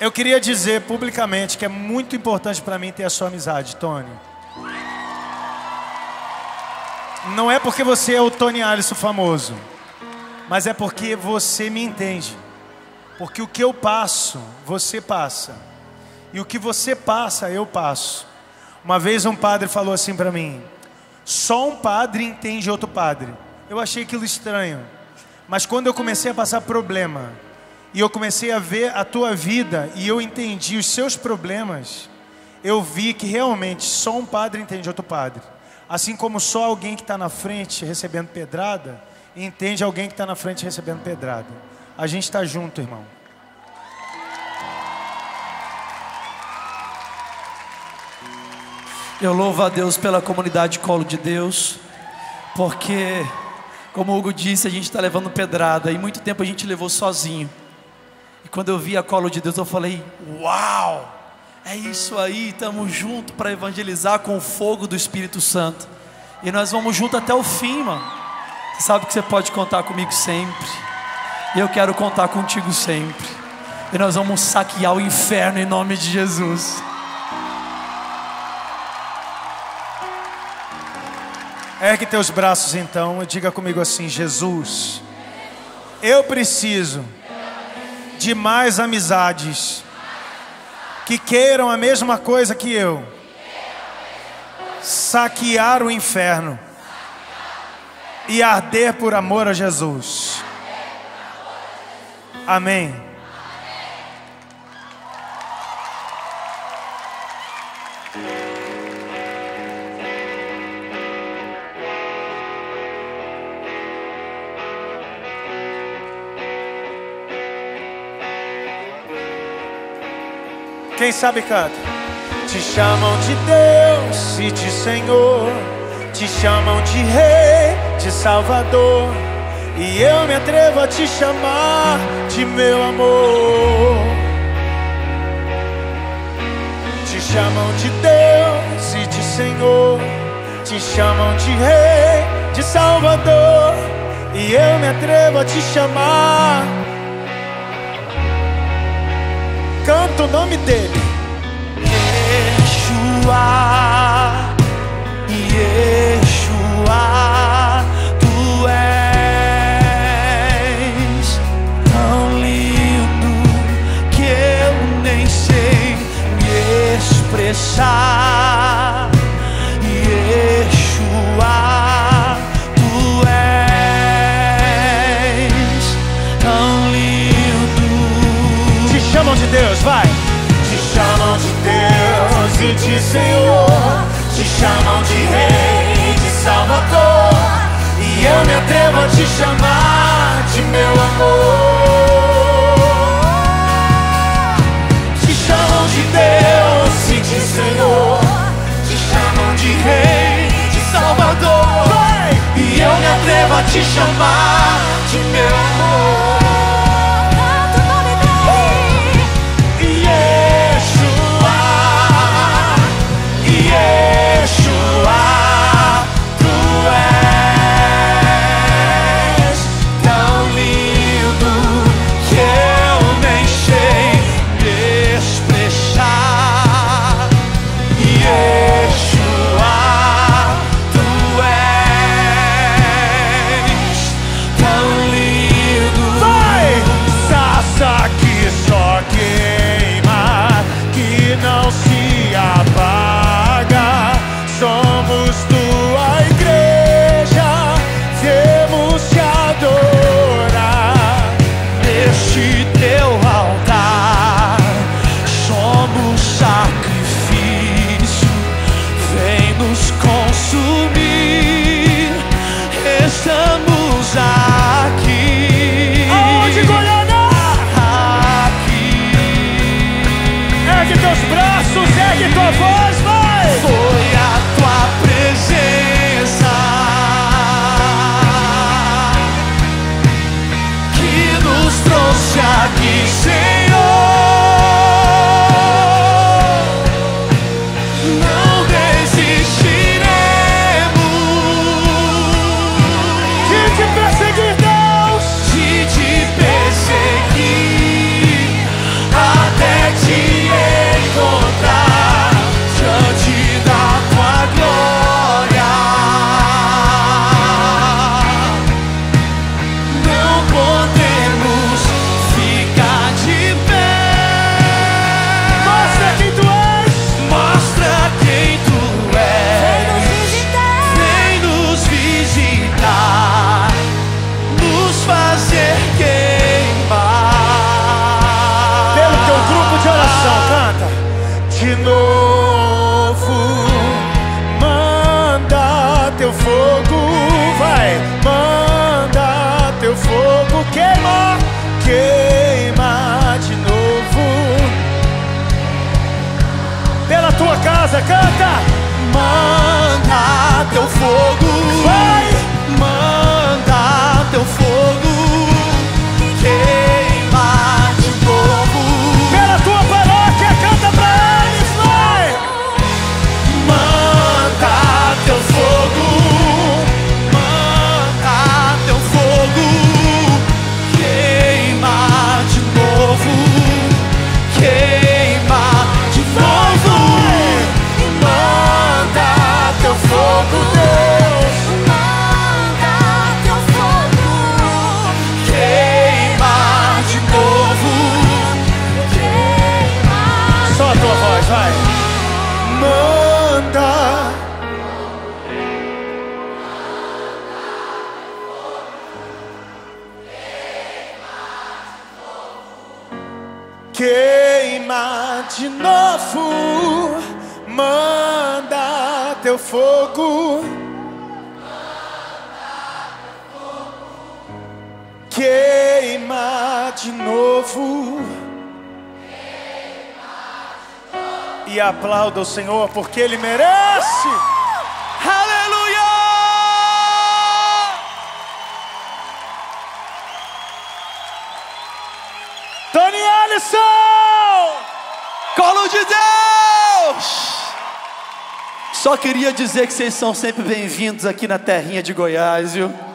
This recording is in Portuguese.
Eu queria dizer publicamente que é muito importante para mim ter a sua amizade, Tony. Não é porque você é o Tony Allyson famoso, mas é porque você me entende. Porque o que eu passo, você passa. E o que você passa, eu passo. Uma vez um padre falou assim para mim: só um padre entende outro padre. Eu achei aquilo estranho. Mas quando eu comecei a passar problema, e eu comecei a ver a tua vida, e eu entendi os seus problemas, eu vi que realmente só um padre entende outro padre. Assim como só alguém que está na frente recebendo pedrada entende alguém que está na frente recebendo pedrada. A gente está junto, irmão. Eu louvo a Deus pela comunidade Colo de Deus, porque, como o Hugo disse, a gente está levando pedrada, e muito tempo a gente levou sozinho. E quando eu vi a Colo de Deus, eu falei: uau! É isso aí, estamos juntos para evangelizar com o fogo do Espírito Santo. E nós vamos juntos até o fim, mano. Você sabe que você pode contar comigo sempre. E eu quero contar contigo sempre. E nós vamos saquear o inferno em nome de Jesus. Ergue teus braços então e diga comigo assim: Jesus, eu preciso de mais amizades que queiram a mesma coisa que eu, saquear o inferno e arder por amor a Jesus. Amém. Quem sabe canta. Te chamam de Deus e de Senhor, te chamam de Rei, de Salvador, e eu me atrevo a te chamar de meu amor. Te chamam de Deus e de Senhor, te chamam de Rei, de Salvador, e eu me atrevo a te chamar. Canta o nome dele, Yeshua, Yeshua, tu és tão lindo que eu nem sei me expressar. Deus, vai. Te chamam de Deus e de Senhor, te chamam de Rei e de Salvador, e eu me atrevo a te chamar de meu amor. Te chamam de Deus e de Senhor, te chamam de Rei e de Salvador, e eu me atrevo a te chamar de meu amor. Te perseguir até que queima, queima de novo. Pela tua casa, canta. Manda teu fogo, vai. Manda teu fogo, queima de novo. Pela tua paróquia, canta pra eles, vai. Manda teu fogo. De novo, manda teu fogo, queima de novo. E aplauda o Senhor porque Ele merece. Aleluia! Tony Allyson! Colo de Deus! Só queria dizer que vocês são sempre bem-vindos aqui na terrinha de Goiás, viu?